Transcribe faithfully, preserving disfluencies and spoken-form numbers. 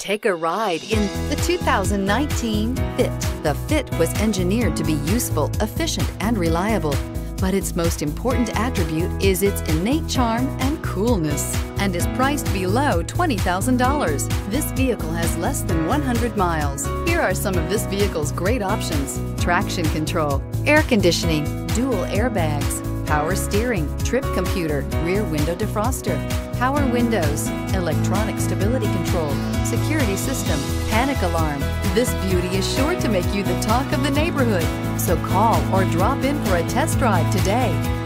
Take a ride in the two thousand nineteen Fit. The Fit was engineered to be useful, efficient, and reliable, but its most important attribute is its innate charm and coolness, and is priced below twenty thousand dollars. This vehicle has less than one hundred miles. Here are some of this vehicle's great options: traction control, air conditioning, dual airbags, power steering, trip computer, rear window defroster, power windows, electronic stability control, security system, panic alarm. This beauty is sure to make you the talk of the neighborhood. So call or drop in for a test drive today.